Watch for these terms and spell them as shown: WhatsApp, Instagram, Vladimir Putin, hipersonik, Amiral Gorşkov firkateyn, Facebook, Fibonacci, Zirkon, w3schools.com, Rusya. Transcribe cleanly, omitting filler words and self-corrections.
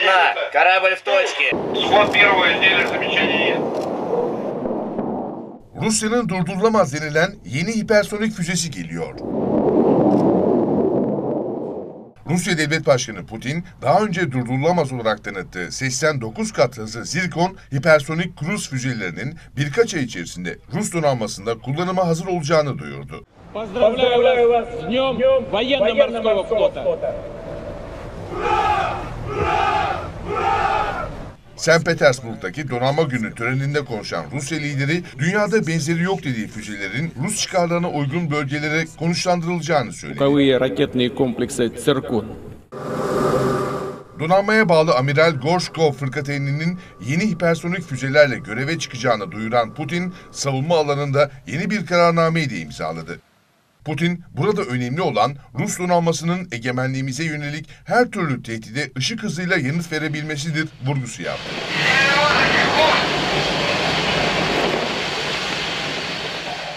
одна. Корабль в точке. Сход первого изделия, замечаний нет. Rusya'nın durdurulamaz denilen yeni hipersonik füzesi geliyor. Rusya Devlet Başkanı Putin, daha önce durdurulamaz olarak tanıttığı 89 kat hızlı Zirkon hipersonik kruz füzelerinin birkaç ay içerisinde Rus donanmasında kullanıma hazır olacağını duyurdu. St. Petersburg'daki donanma günü töreninde konuşan Rusya lideri, dünyada benzeri yok dediği füzelerin Rus çıkarlarına uygun bölgelere konuşlandırılacağını söyledi. Donanmaya bağlı Amiral Gorshkov fırkateyninin yeni hipersonik füzelerle göreve çıkacağını duyuran Putin, savunma alanında yeni bir kararnameyi de imzaladı. Putin, burada önemli olan Rus donanmasının egemenliğimize yönelik her türlü tehdide ışık hızıyla yanıt verebilmesidir vurgusu yaptı.